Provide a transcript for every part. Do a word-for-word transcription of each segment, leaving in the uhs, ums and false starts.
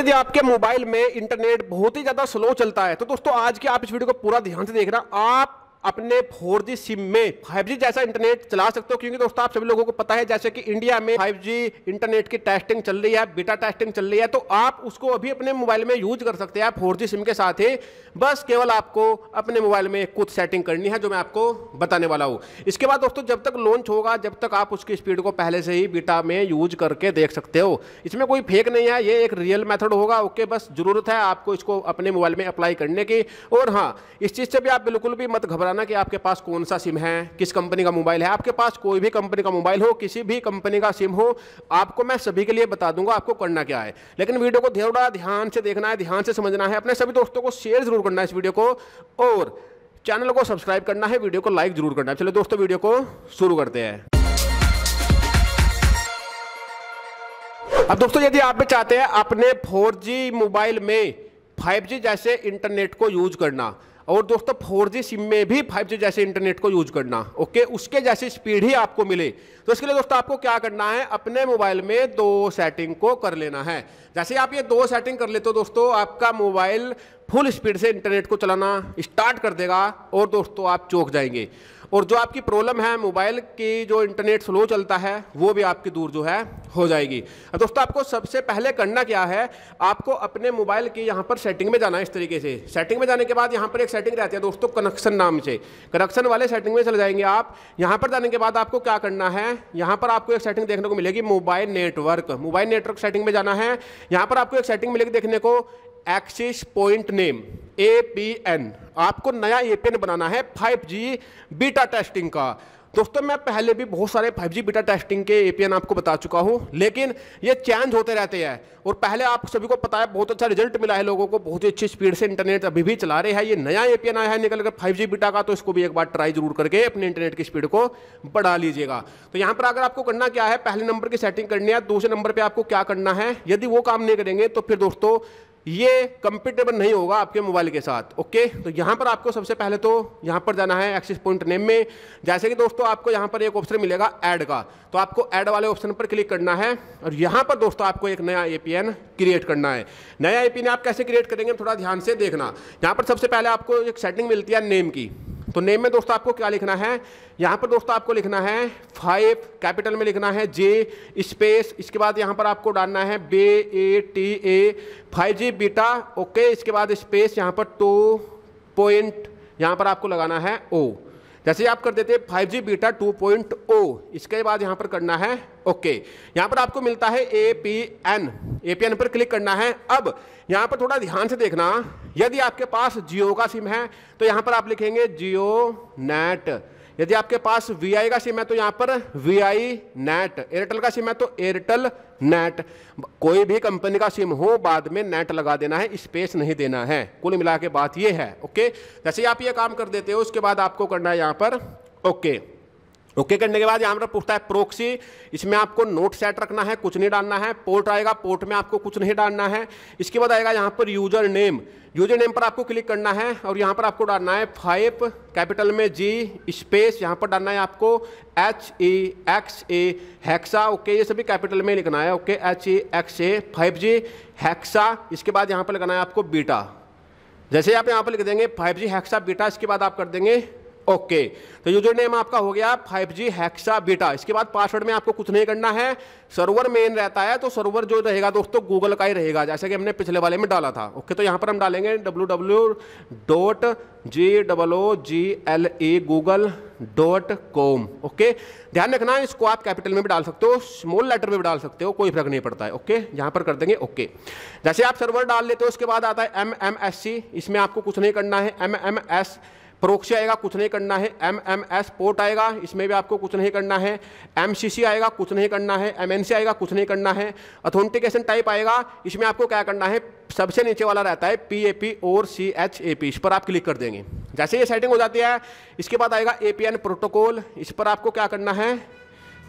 यदि आपके मोबाइल में इंटरनेट बहुत ही ज्यादा स्लो चलता है तो दोस्तों आज के आप इस वीडियो को पूरा ध्यान से देखना। आप अपने फोर जी सिम में फाइव जी जैसा इंटरनेट चला सकते हो, क्योंकि दोस्तों आप सभी लोगों को पता है जैसे कि इंडिया में फाइव जी इंटरनेट की टेस्टिंग चल रही है, बीटा टेस्टिंग चल रही है, तो आप उसको अभी अपने मोबाइल में यूज कर सकते हैं आप फोर जी सिम के साथ ही। बस केवल आपको अपने मोबाइल में कुछ सेटिंग करनी है जो मैं आपको बताने वाला हूँ। इसके बाद दोस्तों जब तक लॉन्च होगा जब तक आप उसकी स्पीड को पहले से ही बीटा में यूज करके देख सकते हो। इसमें कोई फेक नहीं है, ये एक रियल मेथड होगा। ओके, बस जरूरत है आपको इसको अपने मोबाइल में अप्लाई करने की। और हाँ, इस चीज़ से भी आप बिल्कुल भी मत घबरा कि आपके पास कौन सा सिम है, किस कंपनी का मोबाइल है। आपके पास कोई भी कंपनी का मोबाइल हो, किसी भी कंपनी का सिम हो, आपको मैं सभी के लिए बता दूंगा आपको करना क्या है। लेकिन वीडियो को थोड़ा ध्यान से देखना है, ध्यान से समझना है। अपने सभी दोस्तों को शेयर जरूर करना है इस वीडियो को, और चैनल को सब्सक्राइब करना है, वीडियो को लाइक जरूर करना है। चलिए दोस्तों वीडियो को शुरू करते हैं। अब दोस्तों यदि आप भी चाहते हैं अपने फोर जी मोबाइल में फाइव जी जैसे इंटरनेट को यूज करना, और दोस्तों फोर जी सिम में भी फाइव जी जैसे इंटरनेट को यूज करना, ओके, उसके जैसी स्पीड ही आपको मिले, तो इसके लिए दोस्तों आपको क्या करना है, अपने मोबाइल में दो सेटिंग को कर लेना है। जैसे आप ये दो सेटिंग कर लेते हो दोस्तों, आपका मोबाइल फुल स्पीड से इंटरनेट को चलाना स्टार्ट कर देगा और दोस्तों आप चौंक जाएंगे, और जो आपकी प्रॉब्लम है मोबाइल की जो इंटरनेट स्लो चलता है वो भी आपकी दूर जो है हो जाएगी। दोस्तों आपको सबसे पहले करना क्या है, आपको अपने मोबाइल की यहाँ पर सेटिंग में जाना है। इस तरीके से सेटिंग में जाने के बाद यहाँ पर एक सेटिंग रहती है दोस्तों कनेक्शन नाम से, कनेक्शन वाले सेटिंग में चले जाएंगे आप। यहाँ पर जाने के बाद आपको क्या करना है, यहाँ पर आपको एक सेटिंग देखने को मिलेगी mobile network, mobile network setting में जाना है। यहाँ पर आपको एक सेटिंग मिलेगी देखने को access point name A P N. आपको नया ए पी एन बनाना है फाइव जी बीटा टेस्टिंग का। दोस्तों मैं पहले भी बहुत सारे फाइव जी बीटा टेस्टिंग के ए पी एन आपको बता चुका हूँ, लेकिन ये चेंज होते रहते हैं। और पहले आप सभी को पता है बहुत अच्छा रिजल्ट मिला है, लोगों को बहुत ही अच्छी स्पीड से इंटरनेट अभी भी चला रहे हैं। ये नया ए पी एन आया है निकल कर फाइव जी बीटा का, तो इसको भी एक बार ट्राई जरूर करके अपने इंटरनेट की स्पीड को बढ़ा लीजिएगा। तो यहाँ पर अगर आपको करना क्या है, पहले नंबर की सेटिंग करनी है, दूसरे नंबर पर आपको क्या करना है, यदि वो काम नहीं करेंगे तो फिर दोस्तों ये कंपेटेबल नहीं होगा आपके मोबाइल के साथ। ओके, तो यहाँ पर आपको सबसे पहले तो यहाँ पर जाना है एक्सेस पॉइंट नेम में। जैसे कि दोस्तों आपको यहाँ पर एक ऑप्शन मिलेगा ऐड का, तो आपको ऐड वाले ऑप्शन पर क्लिक करना है, और यहाँ पर दोस्तों आपको एक नया ए पी एन क्रिएट करना है। नया ए पी एन आप कैसे क्रिएट करेंगे थोड़ा ध्यान से देखना। यहाँ पर सबसे पहले आपको एक सेटिंग मिलती है नेम की, तो नेम में दोस्तों आपको क्या लिखना है, यहाँ पर दोस्तों आपको लिखना है फाइव, कैपिटल में लिखना है जे स्पेस, इसके बाद यहाँ पर आपको डालना है B E T A five G beta, okay, इसके बाद स्पेस यहाँ पर टू पॉइंट यहाँ पर आपको लगाना है ओ। जैसे आप कर देते हैं five G beta two point O, इसके बाद यहाँ पर करना है ओके। यहाँ पर आपको मिलता है A P N, A P N पर क्लिक करना है। अब यहाँ पर थोड़ा ध्यान से देखना, यदि आपके पास जियो का सिम है तो यहाँ पर आप लिखेंगे जियो नेट, यदि आपके पास वी आई का सिम है तो यहाँ पर वी आई नेट, एयरटेल का सिम है तो एयरटेल नेट। कोई भी कंपनी का सिम हो बाद में नेट लगा देना है, स्पेस नहीं देना है, कुल मिला के बात ये है। ओके, जैसे आप ये काम कर देते हो उसके बाद आपको करना है यहाँ पर ओके। ओके okay करने के बाद यहाँ पर पूछता है प्रोक्सी, इसमें आपको नोट सेट रखना है, कुछ नहीं डालना है। पोर्ट आएगा, पोर्ट में आपको कुछ नहीं डालना है। इसके बाद आएगा यहाँ पर यूजर नेम, यूजर नेम पर आपको क्लिक करना है, और यहाँ पर आपको डालना है फाइव, कैपिटल में जी स्पेस यहाँ पर डालना है आपको H E X A hexa, okay, ये सभी कैपिटल में लिखना है, okay, H E X A five G hexa. इसके बाद यहाँ पर लगाना है आपको बीटा, जैसे आप यहाँ पर लिख देंगे फाइव जी हैक्सा बीटा, इसके बाद आप कर देंगे ओके। तो यूजर नेम आपका हो गया फाइव जी हेक्सा बीटा। इसके बाद पासवर्ड में आपको कुछ नहीं करना है, सर्वर मेन रहता है तो सर्वर जो रहेगा दोस्तों गूगल का ही रहेगा, जैसे कि हमने पिछले वाले में डाला था। ओके, तो यहाँ पर हम डालेंगे W W W dot G O O G L E Google dot com, okay. ध्यान रखना है, इसको आप कैपिटल में भी डाल सकते हो, स्मॉल लेटर में भी डाल सकते हो, कोई फर्क नहीं पड़ता है। ओके, यहाँ पर कर देंगे ओके। जैसे आप सर्वर डाल लेते हो उसके बाद आता है एम एम एस सी, इसमें आपको कुछ नहीं करना है। एम एम एस प्रोक्सी आएगा, कुछ नहीं करना है। एम एम एस पोर्ट आएगा, इसमें भी आपको कुछ नहीं करना है। एम सी सी आएगा, कुछ नहीं करना है। एम एन सी आएगा, कुछ नहीं करना है। ऑथेंटिकेशन टाइप आएगा, इसमें आपको क्या करना है, सबसे नीचे वाला रहता है पी ए पी और सी एच ए पी, इस पर आप क्लिक कर देंगे। जैसे ये सेटिंग हो जाती है इसके बाद आएगा ए पी एन प्रोटोकॉल, इस पर आपको क्या करना है,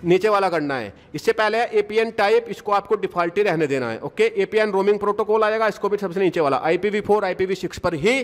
नीचे वाला करना है। इससे पहले ए पी एन टाइप, इसको आपको डिफॉल्ट ही रहने देना है। Okay, A P N roaming protocol आएगा, इसको भी सबसे नीचे वाला I P V four I P V six पर ही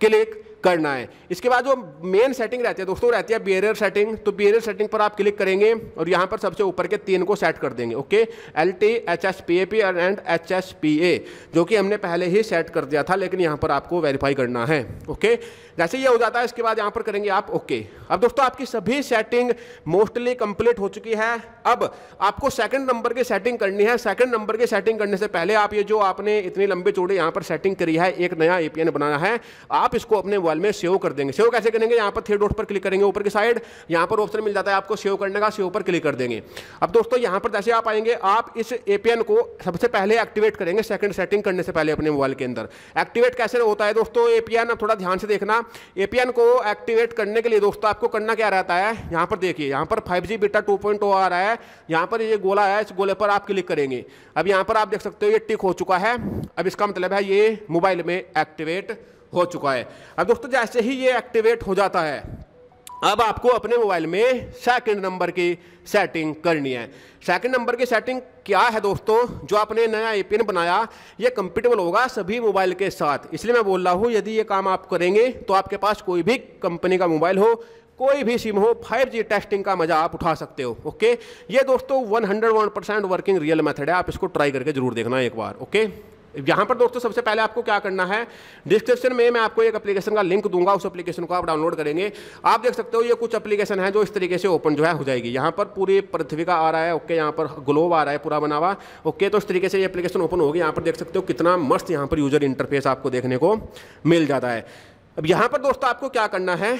क्लिक करना है। इसके बाद जो मेन सेटिंग रहती है दोस्तों, रहती है बैरियर सेटिंग। तो बैरियर सेटिंग पर आप क्लिक करेंगे और यहाँ पर सबसे ऊपर के तीन को सेट कर देंगे। Okay, L T, H S P A P और and H S P A, जो कि हमने पहले ही सेट कर दिया था, लेकिन यहाँ पर आपको वेरीफाई करना है। ओके, जैसे ये हो जाता है इसके बाद यहाँ पर करेंगे आप ओके। अब दोस्तों आपकी सभी सेटिंग मोस्टली कंप्लीट हो चुकी है। अब आपको सेकंड नंबर की सेटिंग करनी है। सेकंड नंबर की सेटिंग करने से पहले आप ये जो आपने इतनी लंबी चौड़ी यहाँ पर सेटिंग करी है, एक नया एपीएन बनाना है। आप इसको अपने मोबाइल में सेव कर देंगे। सेव कैसे करेंगे? यहाँ पर थ्री डॉट पर क्लिक करेंगे ऊपर की साइड, यहाँ पर ऑप्शन मिल जाता है आपको सेव करने का, सेव पर क्लिक कर देंगे। अब दोस्तों यहाँ पर जैसे आप आएंगे, आप इस एपीएन को सबसे पहले एक्टिवेट करेंगे सेकंड सेटिंग करने से पहले अपने मोबाइल के अंदर। एक्टिवेट कैसे होता है दोस्तों एपीएन, अब थोड़ा ध्यान से देखना। एपीएन को एक्टिवेट करने के लिए दोस्तों आपको करना क्या रहता है, यहाँ पर देखिए, यहाँ पर five G beta two point O आ रहा है, यहाँ पर ये गोला है, इस गोले पर आप क्लिक करेंगे। अब यहाँ पर आप देख सकते हो ये टिक हो चुका है। अब इसका मतलब है ये मोबाइल में एक्टिवेट हो चुका है। अब दोस्तों जैसे ही ये एक्टिवेट हो जाता है, अब आपको अपने मोबाइल में सेकंड नंबर की सेटिंग करनी है। सेकंड नंबर की सेटिंग क्या है दोस्तों, जो आपने नया एपीएन बनाया ये कंपेटेबल होगा सभी मोबाइल के साथ। इसलिए मैं बोल रहा हूँ यदि ये काम आप करेंगे तो आपके पास कोई भी कंपनी का मोबाइल हो, कोई भी सिम हो, फाइव जी टेस्टिंग का मजा आप उठा सकते हो। ओके, ये दोस्तों hundred one percent working real method है। आप इसको ट्राई करके जरूर देखना एक बार। ओके, यहाँ पर दोस्तों सबसे पहले आपको क्या करना है, डिस्क्रिप्शन में मैं आपको एक एप्लीकेशन का लिंक दूंगा, उस एप्लीकेशन को आप डाउनलोड करेंगे। आप देख सकते हो ये कुछ एप्लीकेशन है जो इस तरीके से ओपन जो है हो जाएगी। यहाँ पर पूरी पृथ्वी का आ रहा है। ओके, यहाँ पर ग्लोब आ रहा है पूरा बना हुआ। ओके, तो इस तरीके से ये एप्लीकेशन ओपन होगी। यहाँ पर देख सकते हो कितना मस्त यहाँ पर यूजर इंटरफेस आपको देखने को मिल जाता है। अब यहाँ पर दोस्तों आपको क्या करना है,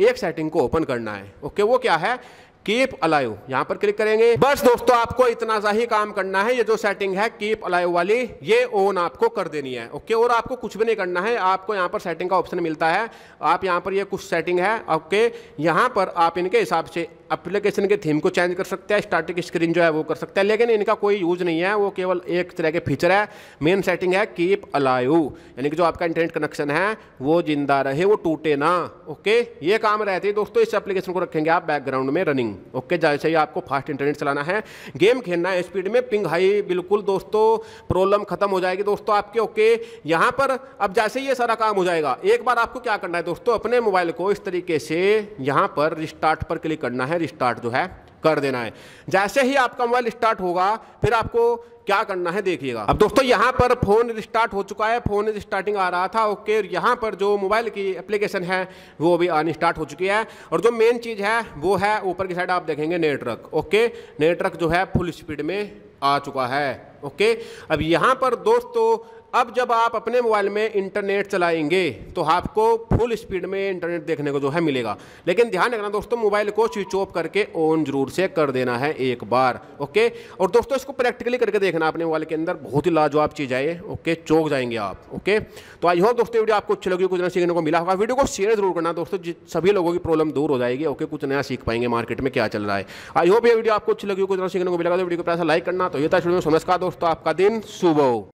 एक सेटिंग को ओपन करना है। ओके, वो क्या है, कीप अलाइव, यहाँ पर क्लिक करेंगे। बस दोस्तों आपको इतना सा ही काम करना है। ये जो सेटिंग है कीप अलाइव वाली, ये ऑन आपको कर देनी है। ओके, और आपको कुछ भी नहीं करना है। आपको यहाँ पर सेटिंग का ऑप्शन मिलता है, आप यहाँ पर ये कुछ सेटिंग है। ओके, यहाँ पर आप इनके हिसाब से एप्लीकेशन के थीम को चेंज कर सकते हैं, स्टार्टिंग स्क्रीन जो है वो कर सकते हैं, लेकिन इनका कोई यूज नहीं है। वो केवल एक तरह के फीचर है। मेन सेटिंग है कीप अलाइव, यानी कि जो आपका इंटरनेट कनेक्शन है वो जिंदा रहे, वो टूटे ना। ओके, ये काम रहती है दोस्तों। इस एप्लीकेशन को रखेंगे आप बैकग्राउंड में रनिंग। ओके, जैसे ही आपको फास्ट इंटरनेट चलाना है, गेम खेलना है स्पीड में, पिंग हाई बिल्कुल दोस्तों, प्रॉब्लम खत्म हो जाएगी दोस्तों आपके। ओके, यहाँ पर अब जैसे ही ये सारा काम हो जाएगा, एक बार आपको क्या करना है दोस्तों, अपने मोबाइल को इस तरीके से यहाँ पर रिस्टार्ट पर क्लिक करना है। रिस्टार्ट जो है कर देना है। जैसे ही आपका मोबाइल स्टार्ट होगा, फिर आपको क्या करना है देखिएगा। अब दोस्तों यहाँ पर फोन रिस्टार्ट हो चुका है, फोन रिस्टार्टिंग आ रहा था। ओके, यहाँ पर जो मोबाइल की एप्लीकेशन है वो भी आनी स्टार्ट हो चुकी है। और जो मेन चीज़ है वो है ऊपर की साइड आप देखेंगे नेटवर्क। ओके, नेटवर्क जो है फुल स्पीड में आ चुका है। ओके, अब यहाँ पर दोस्तों अब जब आप अपने मोबाइल में इंटरनेट चलाएंगे तो आपको फुल स्पीड में इंटरनेट देखने को जो है मिलेगा। लेकिन ध्यान रखना दोस्तों, मोबाइल को स्विच ऑफ करके ऑन जरूर से कर देना है एक बार। ओके, और दोस्तों इसको प्रैक्टिकली करके देखना अपने मोबाइल के अंदर, बहुत ही लाजवाब चीज़ है ये। ओके, चौंक जाएंगे आप। ओके, तो आई होप दोस्तों वीडियो आपको अच्छी लगी, कुछ नया सीखने को मिला होगा। वीडियो को शेयर जरूर करना दोस्तों, सभी लोगों की प्रॉब्लम दूर हो जाएगी। ओके, कुछ नया सीख पाएंगे मार्केट में क्या चल रहा है। आई होप ये वीडियो आपको अच्छी लगी, कुछ नया सीखने को मिलेगा। तो वीडियो को पैसा लाइक करना। तो ये था, नमस्कार दोस्तों, आपका दिन शुभ हो।